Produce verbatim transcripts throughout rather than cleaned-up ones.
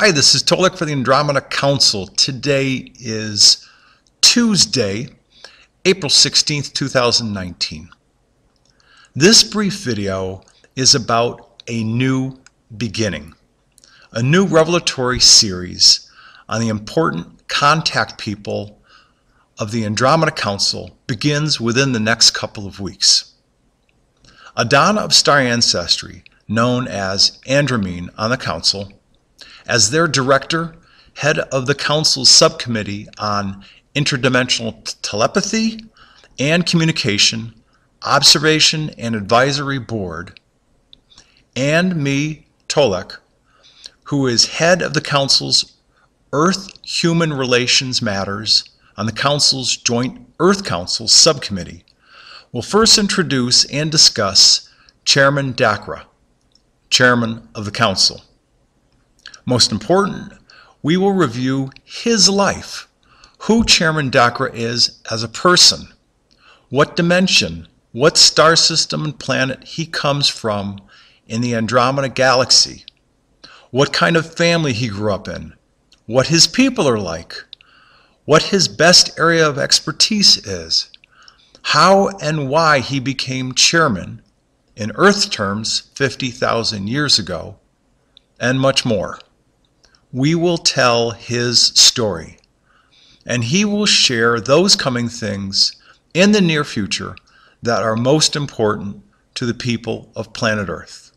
Hi, this is Tolec for the Andromeda Council. Today is Tuesday, April sixteenth, two thousand nineteen. This brief video is about a new beginning, a new revelatory series on the important contact people of the Andromeda Council begins within the next couple of weeks. Adona of Star Ancestry, known as Andromeda on the Council, as their director, head of the Council's subcommittee on interdimensional telepathy and communication, observation and advisory board, and me, Tolec, who is head of the Council's Earth-Human Relations Matters on the Council's Joint Earth Council subcommittee, will first introduce and discuss Chairman Dakra, Chairman of the Council. Most important, we will review his life, who Chairman Dakra is as a person, what dimension, what star system and planet he comes from in the Andromeda Galaxy, what kind of family he grew up in, what his people are like, what his best area of expertise is, how and why he became chairman, in Earth terms, fifty thousand years ago, and much more. We will tell his story, and he will share those coming things in the near future that are most important to the people of planet Earth.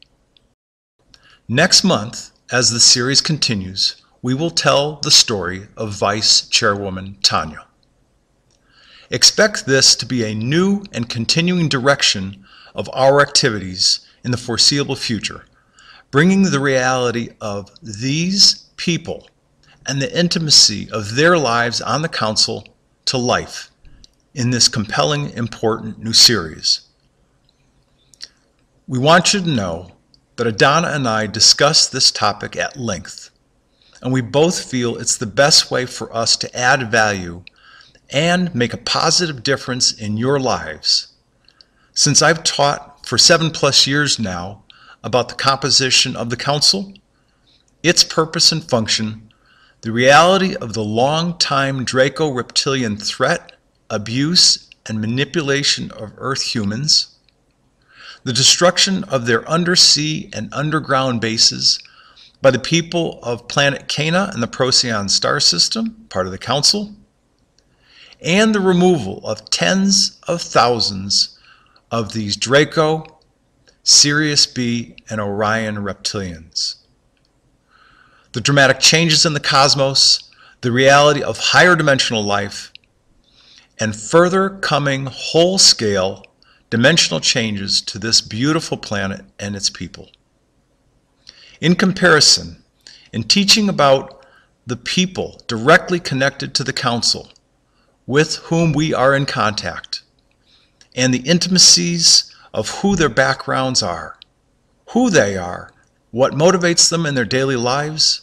Next month, as the series continues, we will tell the story of Vice Chairwoman Tanya. Expect this to be a new and continuing direction of our activities in the foreseeable future, bringing the reality of these people and the intimacy of their lives on the Council to life in this compelling, important new series. We want you to know that Adona and I discussed this topic at length, and we both feel it's the best way for us to add value and make a positive difference in your lives. Since I've taught for seven plus years now about the composition of the Council, its purpose and function, the reality of the long-time Draco Reptilian threat, abuse, and manipulation of Earth humans, the destruction of their undersea and underground bases by the people of planet Cana and the Procyon star system, part of the Council, and the removal of tens of thousands of these Draco, Sirius B, and Orion Reptilians. The dramatic changes in the cosmos, the reality of higher dimensional life, and further coming whole-scale dimensional changes to this beautiful planet and its people. In comparison, in teaching about the people directly connected to the Council with whom we are in contact, and the intimacies of who their backgrounds are, who they are, what motivates them in their daily lives,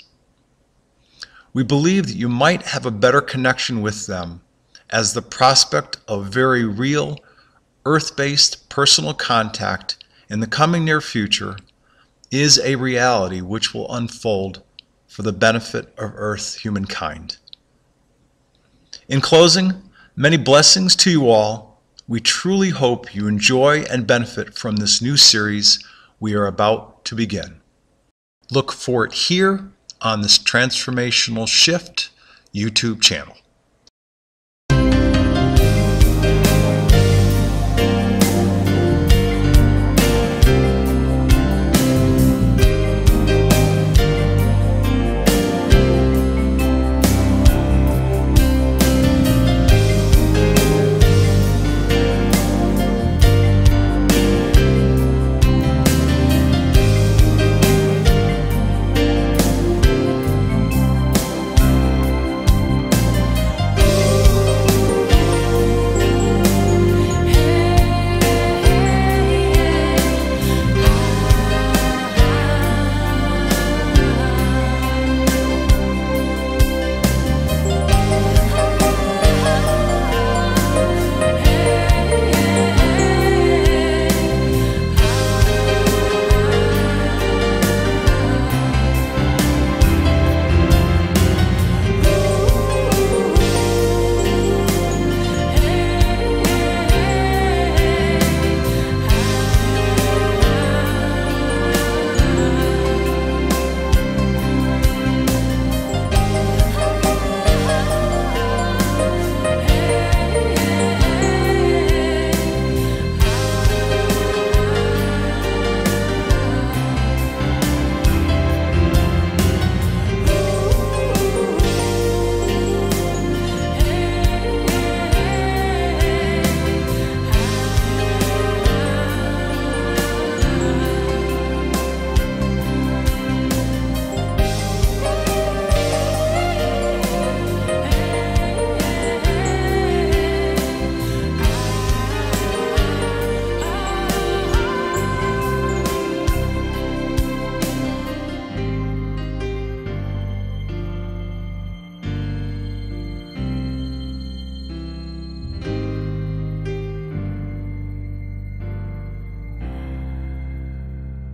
we believe that you might have a better connection with them as the prospect of very real, Earth-based personal contact in the coming near future is a reality which will unfold for the benefit of Earth humankind. In closing, many blessings to you all. We truly hope you enjoy and benefit from this new series we are about to begin. Look for it here on this Transformational Shift YouTube channel.